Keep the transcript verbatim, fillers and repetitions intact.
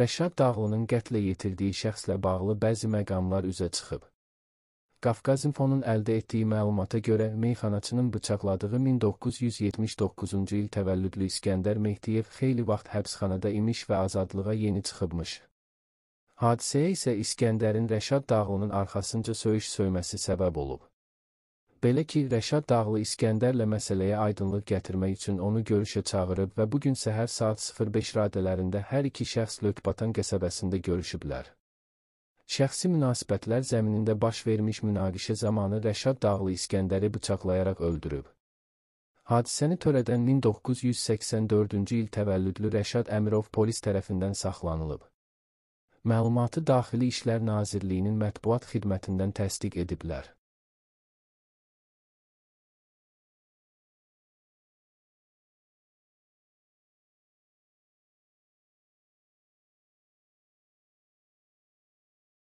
Rəşad Dağlının qətlə yetirdiyi şəxslə bağlı bəzi məqamlar üzə çıxıb. Qafqazinformun əldə etdiyi məlumata görə meyxanaçının bıçaqladığı min doqquz yüz yetmiş doqquzuncu il təvəllüdlü İskəndər Mehdiyev xeyli vaxt həbsxanada imiş və azadlığa yeni çıxıbmış. Hadisəyə isə İskəndərin Rəşad Dağlının arxasınca söyüş söyməsi səbəb olub. Belə ki, Rəşad Dağlı İskəndərlə məsələyə aydınlıq gətirmək üçün onu görüşə çağırıb və bugün səhər saat sıfır beş radələrində hər iki şəxs Lökbatan qəsəbəsində görüşüblər. Şəxsi münasibətlər zəminində baş vermiş münaqişə zamanı Rəşad Dağlı İskəndəri bıçaqlayaraq öldürüb. Hadisəni törədən min doqquz yüz səksən dördüncü il təvəllüdlü Rəşad Əmirov polis tərəfindən saxlanılıb. Məlumatı Daxili İşlər Nazirliyinin mətbuat xidmətindən təsdiq ediblər.